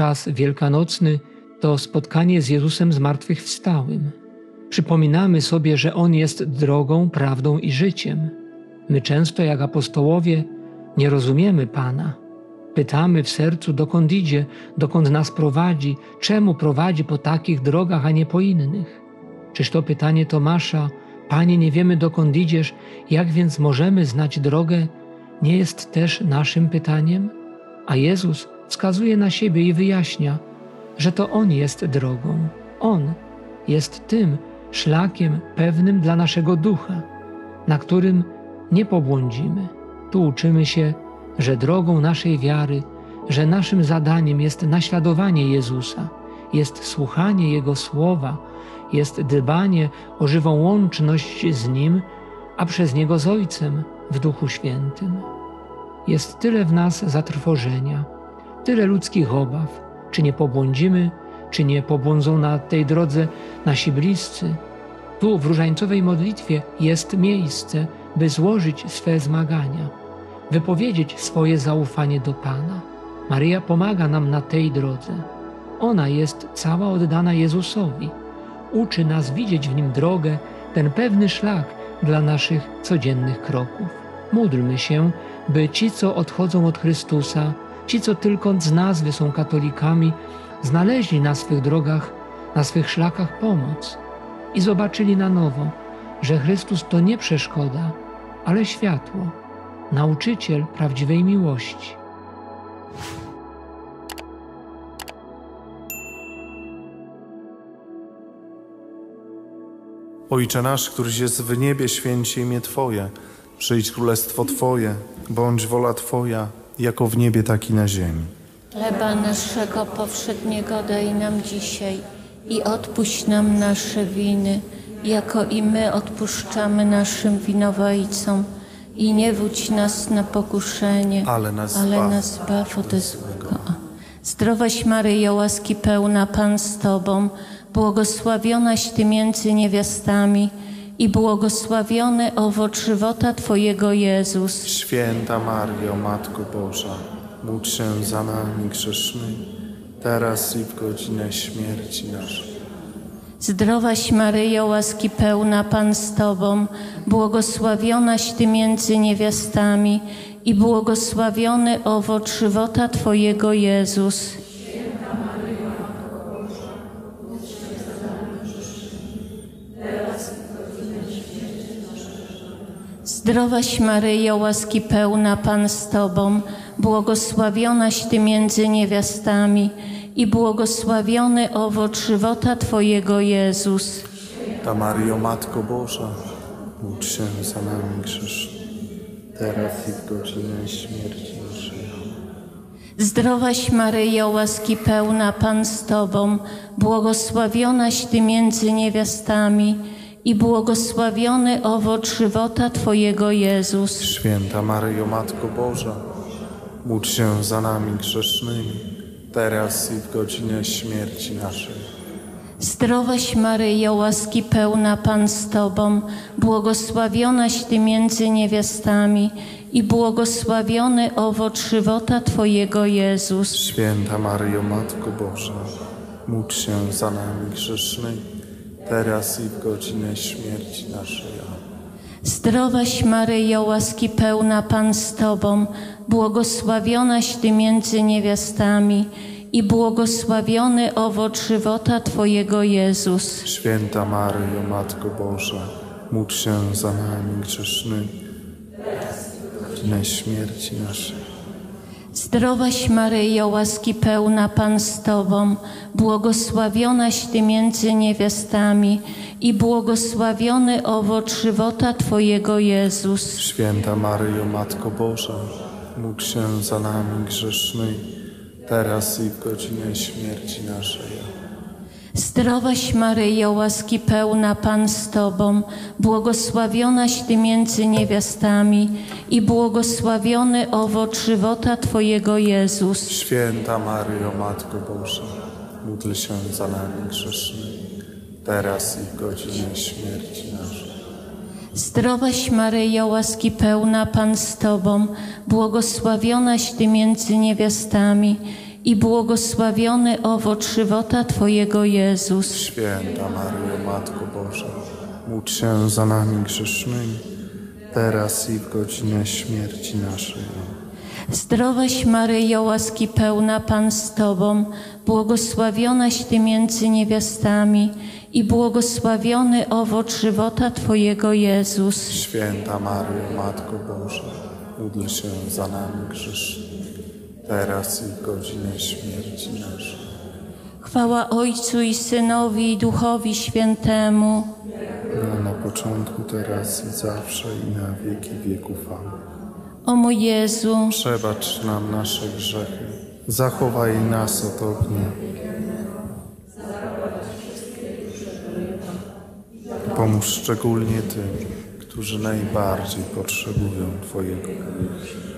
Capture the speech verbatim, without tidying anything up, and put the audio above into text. czas wielkanocny to spotkanie z Jezusem zmartwychwstałym. Przypominamy sobie, że On jest drogą, prawdą i życiem. My często, jak apostołowie, nie rozumiemy Pana. Pytamy w sercu, dokąd idzie, dokąd nas prowadzi, czemu prowadzi po takich drogach, a nie po innych. Czyż to pytanie Tomasza, Panie, nie wiemy, dokąd idziesz, jak więc możemy znać drogę, nie jest też naszym pytaniem? A Jezus wskazuje na siebie i wyjaśnia, że to On jest drogą. On jest tym szlakiem pewnym dla naszego ducha, na którym nie pobłądzimy. Tu uczymy się, że drogą naszej wiary, że naszym zadaniem jest naśladowanie Jezusa, jest słuchanie Jego słowa, jest dbanie o żywą łączność z Nim, a przez Niego z Ojcem w Duchu Świętym. Jest tyle w nas zatrwożenia, tyle ludzkich obaw, czy nie pobłądzimy, czy nie pobłądzą na tej drodze nasi bliscy. Tu w różańcowej modlitwie jest miejsce, by złożyć swe zmagania, wypowiedzieć swoje zaufanie do Pana. Maryja pomaga nam na tej drodze. Ona jest cała oddana Jezusowi. Uczy nas widzieć w Nim drogę, ten pewny szlak dla naszych codziennych kroków. Módlmy się, by ci, co odchodzą od Chrystusa, ci, co tylko z nazwy są katolikami, znaleźli na swych drogach, na swych szlakach pomoc i zobaczyli na nowo, że Chrystus to nie przeszkoda, ale światło, nauczyciel prawdziwej miłości. Ojcze nasz, któryś jest w niebie, święć imię Twoje, przyjdź królestwo Twoje, bądź wola Twoja, jako w niebie, tak i na ziemi. Chleba naszego powszedniego daj nam dzisiaj i odpuść nam nasze winy, jako i my odpuszczamy naszym winowajcom. I nie wódź nas na pokuszenie, ale nas, ale zbaw. nas zbaw ode złego. Zdrowaś Maryjo, łaski pełna, Pan z Tobą, błogosławionaś Ty między niewiastami i błogosławiony owoc żywota Twojego, Jezus. Święta Maryjo, Matko Boża, módl się za nami grzesznymi, teraz i w godzinę śmierci naszej. Zdrowaś Maryjo, łaski pełna, Pan z Tobą, błogosławionaś Ty między niewiastami i błogosławiony owoc żywota Twojego, Jezus. Święta Maryjo, Matko Boża, módl się za nami grzesznymi, teraz i w godzinę śmierci naszej. Zdrowaś Maryjo, łaski pełna, Pan z Tobą, błogosławionaś Ty między niewiastami i błogosławiony owoc żywota Twojego, Jezus. Ta Maryjo, Matko Boża, módl się za nami grzesznymi, teraz i w godzinę śmierci naszej. Zdrowaś Maryjo, łaski pełna, Pan z Tobą, błogosławionaś Ty między niewiastami i błogosławiony owoc żywota Twojego, Jezus. Święta Maryjo, Matko Boża, módl się za nami grzesznymi, teraz i w godzinę śmierci naszej. Zdrowaś Maryjo, łaski pełna, Pan z Tobą, błogosławionaś Ty między niewiastami i błogosławiony owoc żywota Twojego, Jezus. Święta Maryjo, Matko Boża, módl się za nami grzesznymi, teraz i w godzinę śmierci naszej. Zdrowaś Maryjo, łaski pełna, Pan z Tobą, błogosławionaś Ty między niewiastami i błogosławiony owoc żywota Twojego, Jezus. Święta Maryjo, Matko Boża, módl się za nami grzesznymi, teraz i w godzinę śmierci naszej. Zdrowaś Maryjo, łaski pełna, Pan z Tobą, błogosławionaś Ty między niewiastami i błogosławiony owoc żywota Twojego, Jezus. Święta Maryjo, Matko Boża, módl się za nami grzesznymi, teraz i w godzinę śmierci naszej. Zdrowaś Maryjo, łaski pełna, Pan z Tobą, błogosławionaś Ty między niewiastami i błogosławiony owoc żywota Twojego, Jezus. Święta Maryjo, Matko Boża, módl się za nami grzesznymi, teraz i w godzinę śmierci naszej. Zdrowaś Maryjo, łaski pełna, Pan z Tobą, błogosławionaś Ty między niewiastami i błogosławiony owoc żywota Twojego, Jezus. Święta Maryjo, Matko Boża, módl się za nami grzesznymi, teraz i w godzinę śmierci naszej. Zdrowaś Maryjo, łaski pełna, Pan z Tobą, błogosławionaś Ty między niewiastami i błogosławiony owoc żywota Twojego, Jezus. Święta Maryjo, Matko Boża, módl się za nami grzesznymi, teraz i w godzinę śmierci naszej. Chwała Ojcu i Synowi, i Duchowi Świętemu. Na początku, teraz i zawsze, i na wieki wieków. Amen. O mój Jezu, przebacz nam nasze grzechy, zachowaj nas od ognia. Pomóż szczególnie tym, którzy najbardziej potrzebują Twojego miłosierdzia.